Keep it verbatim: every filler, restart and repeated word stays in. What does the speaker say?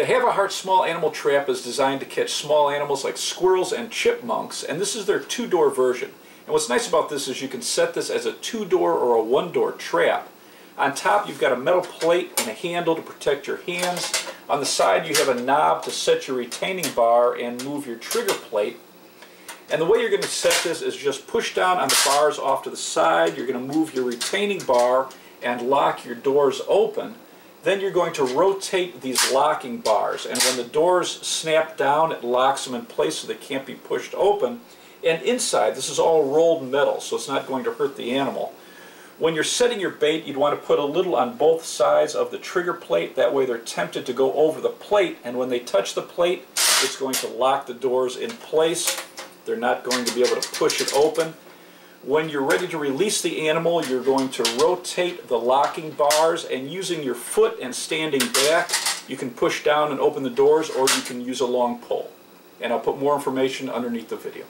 The Havahart small animal trap is designed to catch small animals like squirrels and chipmunks, and this is their two-door version. And what's nice about this is you can set this as a two-door or a one-door trap. On top you've got a metal plate and a handle to protect your hands. On the side you have a knob to set your retaining bar and move your trigger plate. And the way you're going to set this is just push down on the bars off to the side. You're going to move your retaining bar and lock your doors open. Then you're going to rotate these locking bars, and when the doors snap down it locks them in place so they can't be pushed open. And inside this is all rolled metal, so it's not going to hurt the animal. When you're setting your bait, you'd want to put a little on both sides of the trigger plate. That way they're tempted to go over the plate, and when they touch the plate it's going to lock the doors in place. They're not going to be able to push it open. When you're ready to release the animal, you're going to rotate the locking bars, and using your foot and standing back, you can push down and open the doors, or you can use a long pole. And I'll put more information underneath the video.